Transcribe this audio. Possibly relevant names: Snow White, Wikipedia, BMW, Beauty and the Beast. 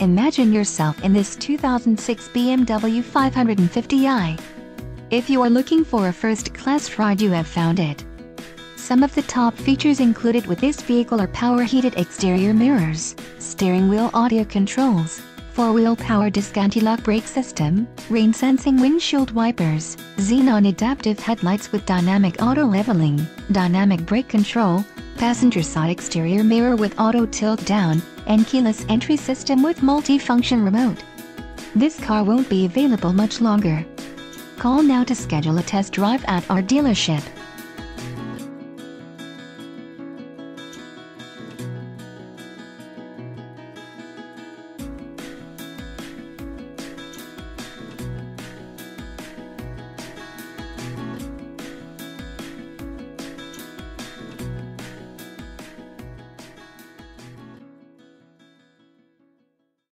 Imagine yourself in this 2006 BMW 550i. If you are looking for a first-class ride, you have found it. Some of the top features included with this vehicle are power heated exterior mirrors, steering wheel audio controls, four-wheel power disc anti-lock brake system, rain-sensing windshield wipers, xenon adaptive headlights with dynamic auto leveling, dynamic brake control, passenger side exterior mirror with auto tilt down, and keyless entry system with multi-function remote. This car won't be available much longer. Call now to schedule a test drive at our dealership.